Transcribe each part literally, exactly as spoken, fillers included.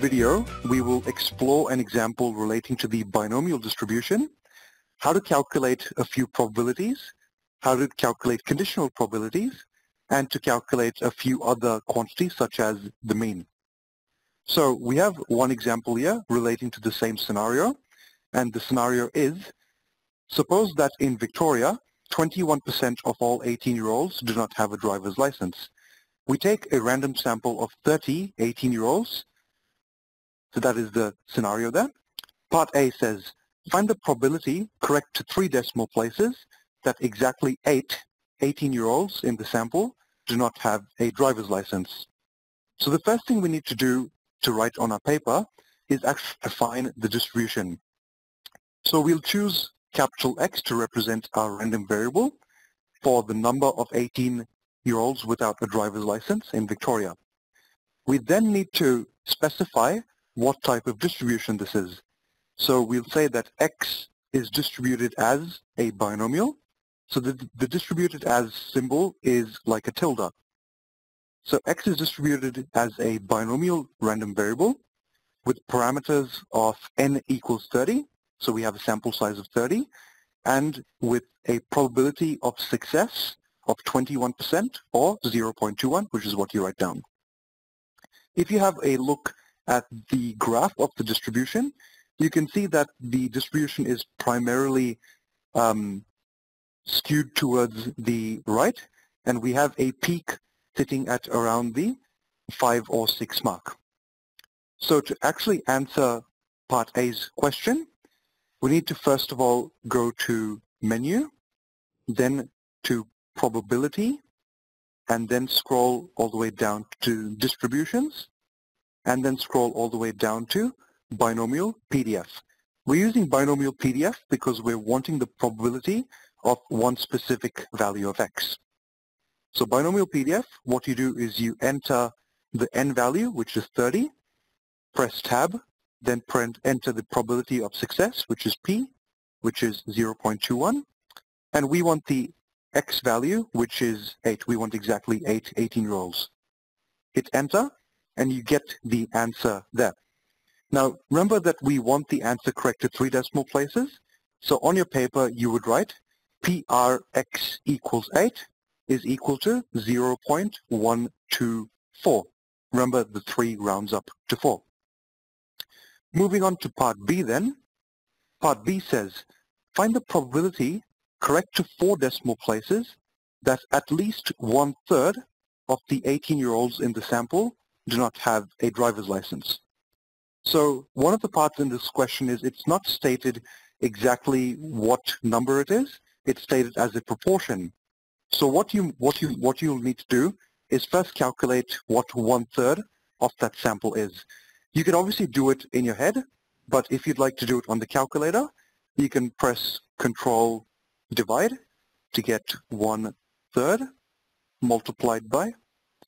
video, we will explore an example relating to the binomial distribution, how to calculate a few probabilities, how to calculate conditional probabilities, and to calculate a few other quantities such as the mean. So we have one example here relating to the same scenario, and the scenario is, suppose that in Victoria, twenty-one percent of all eighteen-year-olds do not have a driver's license. We take a random sample of thirty eighteen-year-olds, so that is the scenario there. Part A says, find the probability correct to three decimal places that exactly eight eighteen-year-olds in the sample do not have a driver's license. So the first thing we need to do to write on our paper is actually define the distribution. So we'll choose capital X to represent our random variable for the number of eighteen-year-olds without a driver's license in Victoria. We then need to specify what type of distribution this is. So we'll say that X is distributed as a binomial. So the, the distributed as symbol is like a tilde. So X is distributed as a binomial random variable with parameters of n equals thirty. So we have a sample size of thirty, and with a probability of success of twenty-one percent or zero point two one, which is what you write down. If you have a look at the graph of the distribution, you can see that the distribution is primarily um, skewed towards the right, and we have a peak sitting at around the five or six mark. So to actually answer part A's question, we need to first of all go to menu, then to probability, and then scroll all the way down to distributions, and then scroll all the way down to binomial P D F. We're using binomial P D F because we're wanting the probability of one specific value of X. So binomial P D F, what you do is you enter the N value, which is thirty, press tab, then enter the probability of success, which is P, which is zero point two one, and we want the X value, which is eight. We want exactly eight eighteen-year-olds. Hit enter, and you get the answer there. Now, remember that we want the answer correct to three decimal places, so on your paper you would write P R X equals eight is equal to zero point one two four. Remember, the three rounds up to four. Moving on to part B then, part B says, find the probability correct to four decimal places that at least one-third of the eighteen-year-olds in the sample do not have a driver's license. So one of the parts in this question is it's not stated exactly what number it is, it's stated as a proportion. So what, you, what, you, what you'll need to do is first calculate what one-third of that sample is. You can obviously do it in your head, but if you'd like to do it on the calculator, you can press Control Divide to get one third multiplied by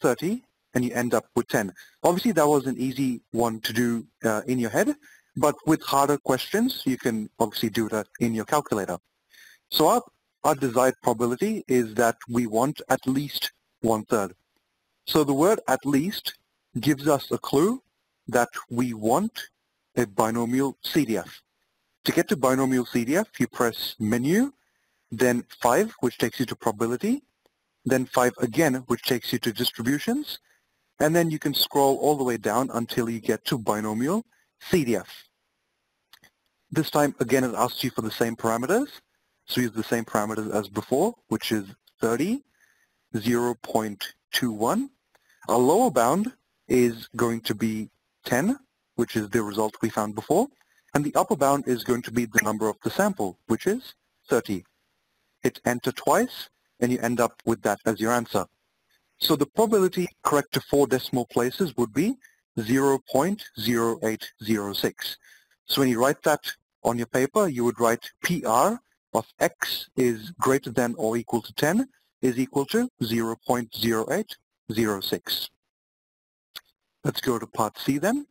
thirty, and you end up with ten. Obviously, that was an easy one to do uh, in your head, but with harder questions, you can obviously do that in your calculator. So our, our desired probability is that we want at least one third. So the word at least gives us a clue that we want a binomial C D F. To get to binomial C D F, you press menu, then five, which takes you to probability, then five again, which takes you to distributions, and then you can scroll all the way down until you get to binomial C D F. This time, again, it asks you for the same parameters, so use the same parameters as before, which is thirty, zero point two one. Our lower bound is going to be ten, which is the result we found before, and the upper bound is going to be the number of the sample, which is thirty. Hit enter twice, and you end up with that as your answer. So the probability correct to four decimal places would be zero point zero eight zero six. So when you write that on your paper, you would write P R of X is greater than or equal to ten is equal to zero point zero eight zero six. Let's go to part C then.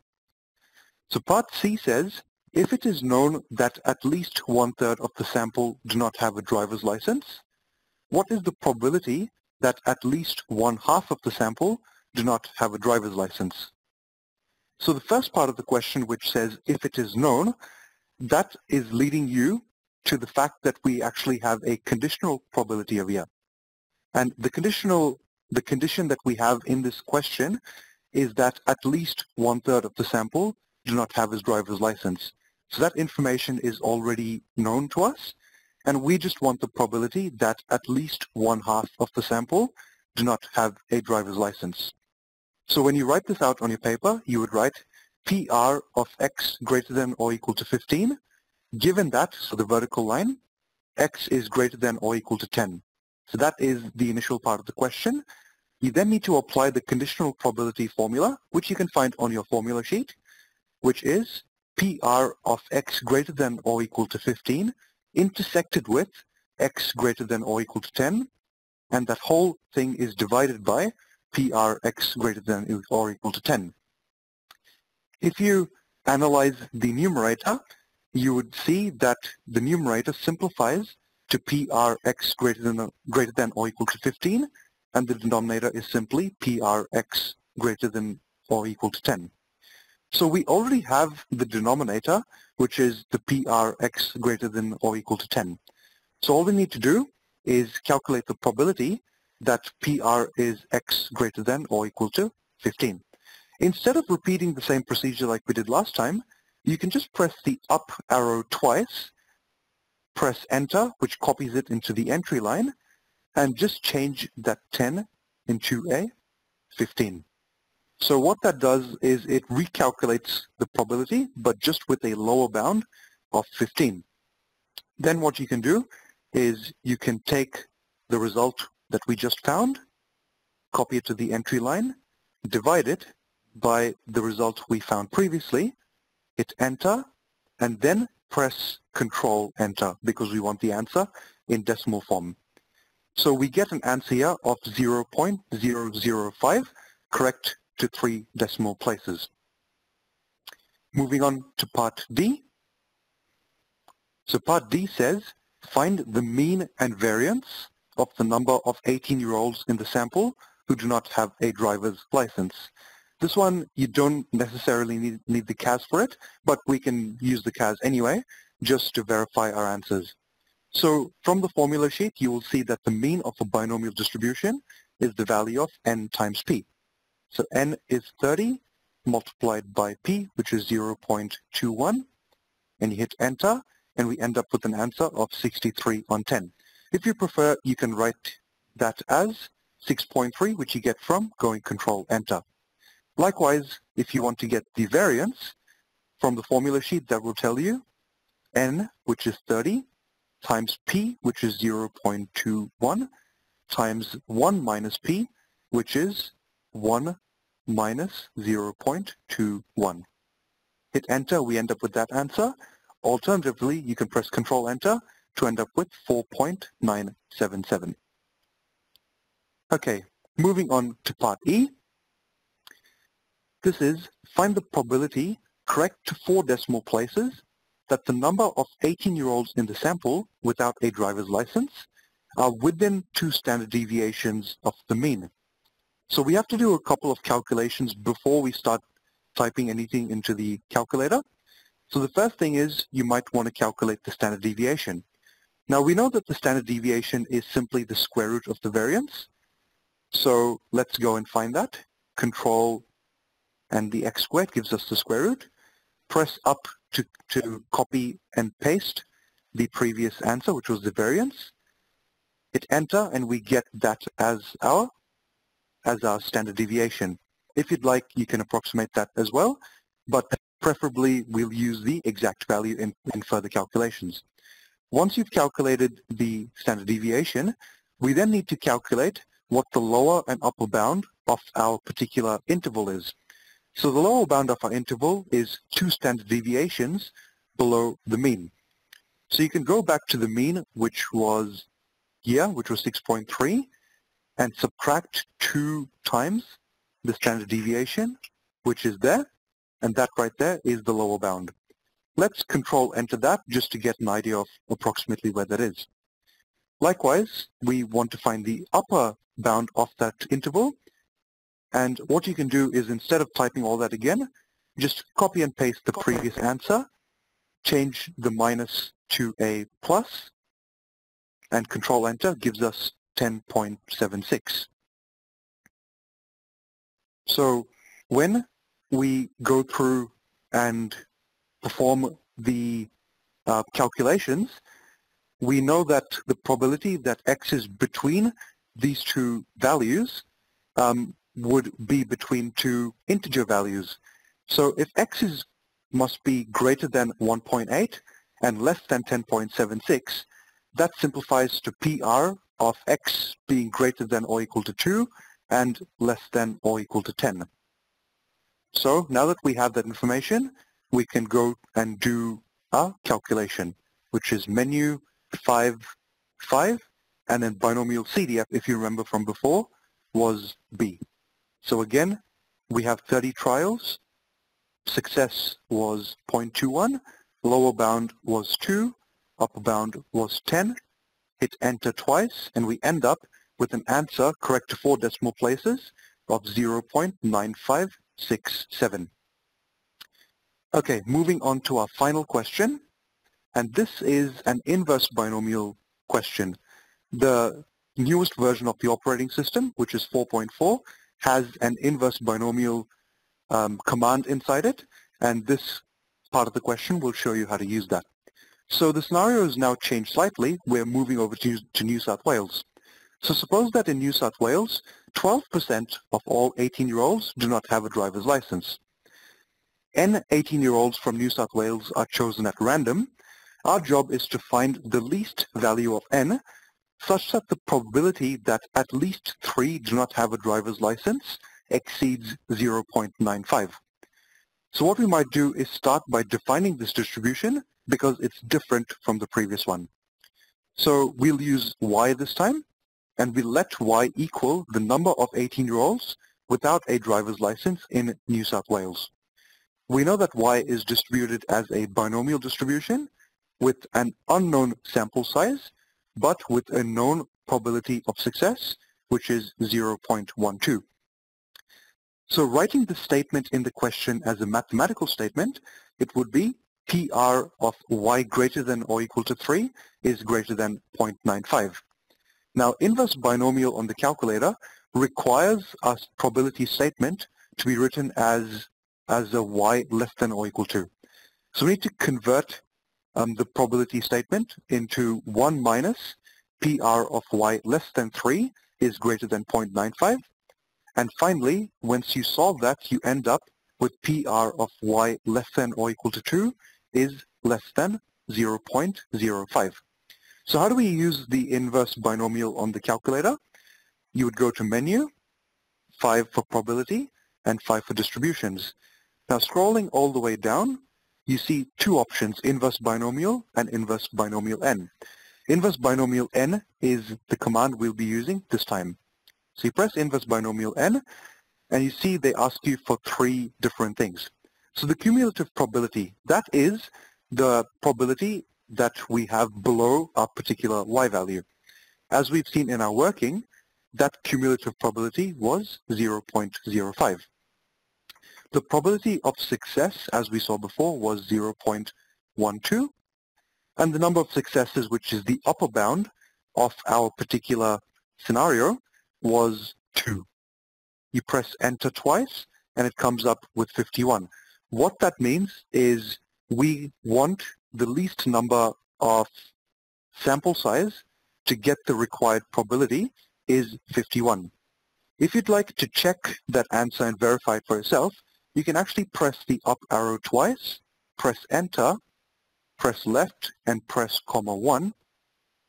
So part C says, if it is known that at least one-third of the sample do not have a driver's license, what is the probability that at least one-half of the sample do not have a driver's license? So the first part of the question, which says if it is known, that is leading you to the fact that we actually have a conditional probability of yeah. And the conditional, the condition that we have in this question is that at least one-third of the sample do not have his driver's license. So that information is already known to us, and we just want the probability that at least one-half of the sample do not have a driver's license. So when you write this out on your paper, you would write P R of x greater than or equal to fifteen, given that, so the vertical line, x is greater than or equal to ten. So that is the initial part of the question. You then need to apply the conditional probability formula, which you can find on your formula sheet, which is P R of x greater than or equal to fifteen intersected with x greater than or equal to ten, and that whole thing is divided by P R x greater than or equal to ten. If you analyze the numerator, you would see that the numerator simplifies to P R x greater than, greater than or equal to fifteen, and the denominator is simply P R x greater than or equal to ten. So we already have the denominator, which is the P R x greater than or equal to ten. So all we need to do is calculate the probability that P R is x greater than or equal to fifteen. Instead of repeating the same procedure like we did last time, you can just press the up arrow twice, press enter, which copies it into the entry line, and just change that ten into a fifteen. So what that does is it recalculates the probability, but just with a lower bound of fifteen. Then what you can do is you can take the result that we just found, copy it to the entry line, divide it by the result we found previously, hit enter, and then press control enter because we want the answer in decimal form. So we get an answer here of zero point zero zero five, correct to three decimal places. Moving on to part D. So part D says, find the mean and variance of the number of eighteen-year-olds in the sample who do not have a driver's license. This one, you don't necessarily need, need the C A S for it, but we can use the C A S anyway, just to verify our answers. So from the formula sheet, you will see that the mean of a binomial distribution is the value of n times p. So n is thirty multiplied by p, which is zero point two one, and you hit enter, and we end up with an answer of sixty-three on ten. If you prefer, you can write that as six point three, which you get from going control enter. Likewise, if you want to get the variance from the formula sheet, that will tell you n, which is thirty, times p, which is zero point two one, times one minus p, which is one minus zero point two one. Hit enter, we end up with that answer. Alternatively, you can press control enter to end up with four point nine seven seven. Okay, moving on to part E. This is find the probability, correct to four decimal places, that the number of eighteen-year-olds in the sample without a driver's license are within two standard deviations of the mean. So we have to do a couple of calculations before we start typing anything into the calculator. So the first thing is you might want to calculate the standard deviation. Now we know that the standard deviation is simply the square root of the variance. So let's go and find that. Control and the x squared gives us the square root. Press up to, to copy and paste the previous answer, which was the variance. Hit enter and we get that as our, as our standard deviation. If you'd like, you can approximate that as well, but preferably, we'll use the exact value in, in further calculations. Once you've calculated the standard deviation, we then need to calculate what the lower and upper bound of our particular interval is. So the lower bound of our interval is two standard deviations below the mean. So you can go back to the mean, which was here, which was six point three, and subtract two times the standard deviation, which is there. And that right there is the lower bound. Let's control enter that just to get an idea of approximately where that is. Likewise, we want to find the upper bound of that interval. And what you can do is instead of typing all that again, just copy and paste the previous answer, change the minus to a plus, and control enter gives us ten point seven six. So when we go through and perform the uh, calculations, we know that the probability that x is between these two values um, would be between two integer values. So if x is, must be greater than one point eight and less than ten point seven six, that simplifies to P R of x being greater than or equal to two and less than or equal to ten. So now that we have that information, we can go and do our calculation, which is menu five, five, and then binomial C D F, if you remember from before, was B. So again, we have thirty trials. Success was zero point two one, lower bound was two, upper bound was ten. Hit enter twice, and we end up with an answer correct to four decimal places of zero point nine five six seven. Okay, moving on to our final question, and this is an inverse binomial question. The newest version of the operating system, which is four point four, has an inverse binomial um, command inside it, and this part of the question will show you how to use that. So the scenario is now changed slightly. We're moving over to, to New South Wales. So suppose that in New South Wales, twelve percent of all eighteen-year-olds do not have a driver's license. N eighteen-year-olds from New South Wales are chosen at random. Our job is to find the least value of N, such that the probability that at least three do not have a driver's license exceeds zero point nine five. So what we might do is start by defining this distribution, because it's different from the previous one. So we'll use y this time, and we let y equal the number of eighteen-year-olds without a driver's license in New South Wales. We know that y is distributed as a binomial distribution with an unknown sample size, but with a known probability of success, which is zero point one two. So writing the statement in the question as a mathematical statement, it would be P R of y greater than or equal to three is greater than zero point nine five. Now, inverse binomial on the calculator requires our probability statement to be written as, as a y less than or equal to. So we need to convert um, the probability statement into one minus P R of y less than three is greater than zero point nine five. And finally, once you solve that, you end up with P R of y less than or equal to two is less than zero point zero five. So how do we use the inverse binomial on the calculator? You would go to menu, five for probability, and five for distributions. Now scrolling all the way down, you see two options, inverse binomial and inverse binomial n. Inverse binomial n is the command we'll be using this time. So you press inverse binomial n, and you see they ask you for three different things. So the cumulative probability, that is the probability that we have below our particular y value. As we've seen in our working, that cumulative probability was zero point zero five. The probability of success, as we saw before, was zero point one two. And the number of successes, which is the upper bound of our particular scenario, was two. You press enter twice, and it comes up with fifty-one. What that means is we want the least number of sample size to get the required probability is fifty-one. If you'd like to check that answer and verify it for yourself, you can actually press the up arrow twice, press enter, press left, and press comma one,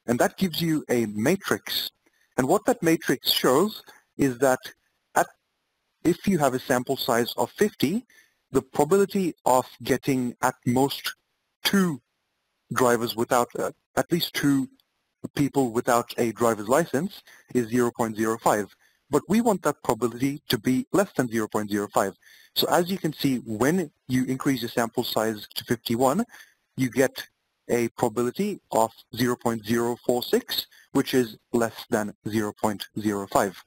and that gives you a matrix. And what that matrix shows is that if you have a sample size of fifty, the probability of getting at most two drivers without, uh, at least two people without a driver's license is zero point zero five. But we want that probability to be less than zero point zero five. So as you can see, when you increase your sample size to fifty-one, you get a probability of zero point zero four six, which is less than zero point zero five.